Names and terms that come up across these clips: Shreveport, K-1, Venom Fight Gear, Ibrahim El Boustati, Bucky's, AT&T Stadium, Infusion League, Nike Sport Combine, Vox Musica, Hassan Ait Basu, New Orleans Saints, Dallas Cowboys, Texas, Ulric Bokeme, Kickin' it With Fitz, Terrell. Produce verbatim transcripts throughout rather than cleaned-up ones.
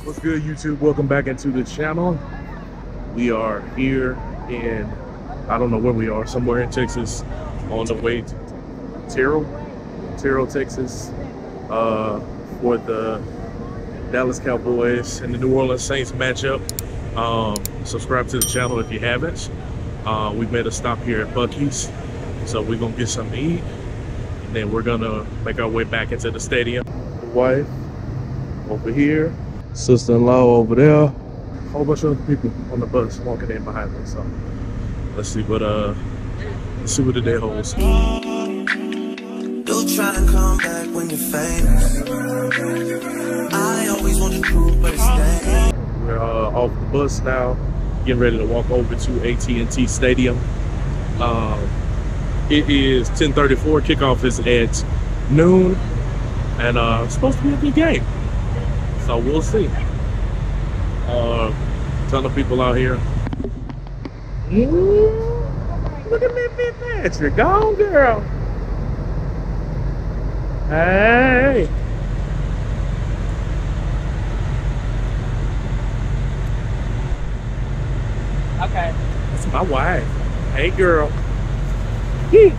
What's good, YouTube? Welcome back into the channel. We are here in, I don't know where we are, somewhere in Texas, on the way to Terrell, Terrell, Texas, uh, for the Dallas Cowboys and the New Orleans Saints matchup. Um, subscribe to the channel if you haven't. Uh, we made a stop here at Bucky's, so we're gonna get something to eat, and then we're gonna make our way back into the stadium. Wife over here, sister-in-law over there, a whole bunch of other people on the bus walking in behind us. So let's see what uh, let's see what the day holds. You'll try and come back when you're famous. I always want the truth, but it's dead. We're uh, off the bus now, getting ready to walk over to A T and T Stadium. Uh, it is ten thirty-four, kickoff is at noon, and uh, it's supposed to be a good game. So we'll see. Uh, ton of people out here. Mm, look at Miss Patrick, go on, girl. Hey! Okay. That's my wife. Hey, girl. Yee!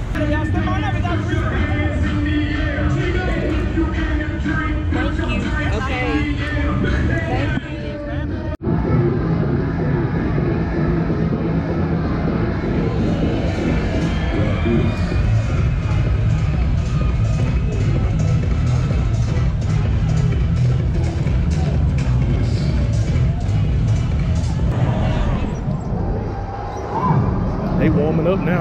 Warming up now.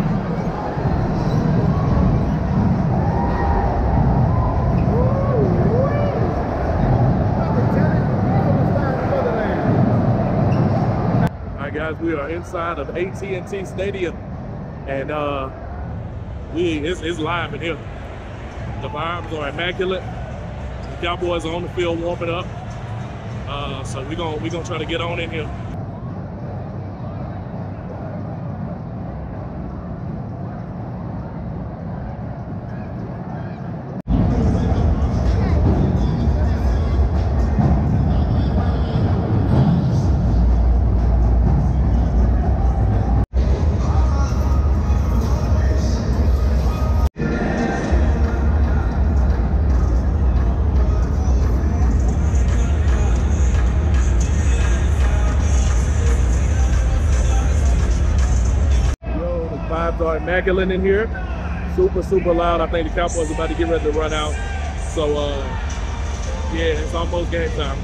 All right, guys, we are inside of A T and T Stadium, and uh, we it's, it's live in here. The vibes are immaculate. The Cowboys are on the field warming up, uh, so we're gonna we're gonna try to get on in here. Are immaculate in here, super super loud. I think the Cowboys are about to get ready to run out, so uh, yeah, it's almost game time.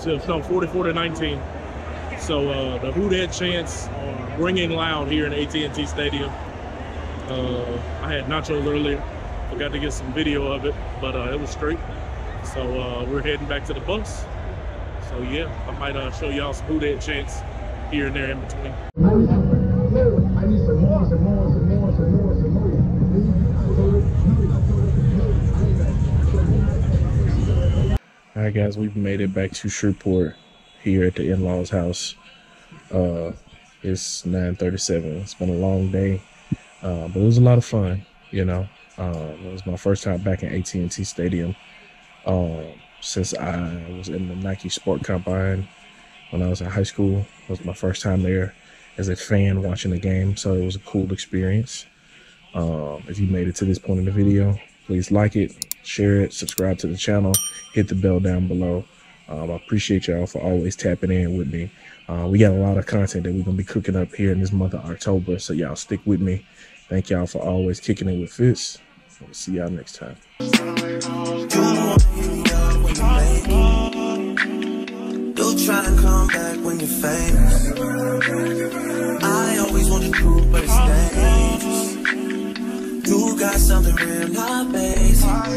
to no, forty-four to nineteen. So uh, the Who Dat chants are ringing loud here in A T and T Stadium. Uh, I had nachos earlier. Forgot to get some video of it, but uh, it was straight. So uh, we're heading back to the bus. So yeah, I might uh, show y'all some Who Dat chants here and there in between. I need some, I need some more, some more, some more, some more, some more. All right, guys, we've made it back to Shreveport here at the in-laws' house. Uh, it's nine thirty-seven. It's been a long day, uh, but it was a lot of fun, you know. Um, it was my first time back in A T and T Stadium um, since I was in the Nike Sport Combine when I was in high school. It was my first time there as a fan watching the game, so it was a cool experience. Um, if you made it to this point in the video, please like it, share it, subscribe to the channel, hit the bell down below. Um, I appreciate y'all for always tapping in with me. Uh, we got a lot of content that we're going to be cooking up here in this month of October, so y'all stick with me. Thank y'all for always kicking it with Fitz. We'll see y'all next time. You got something real, not basic.